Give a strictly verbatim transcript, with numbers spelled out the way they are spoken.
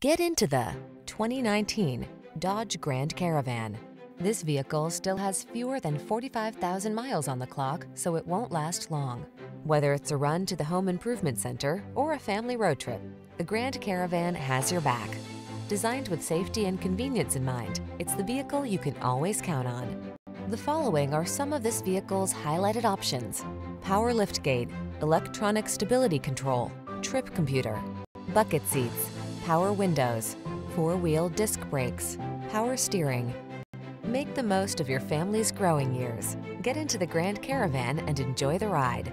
Get into the twenty nineteen Dodge Grand Caravan. This vehicle still has fewer than forty-five thousand miles on the clock, so it won't last long. Whether it's a run to the home improvement center or a family road trip, the Grand Caravan has your back. Designed with safety and convenience in mind, it's the vehicle you can always count on. The following are some of this vehicle's highlighted options: power liftgate, electronic stability control, trip computer, bucket seats, power windows, four-wheel disc brakes, power steering. Make the most of your family's growing years. Get into the Grand Caravan and enjoy the ride.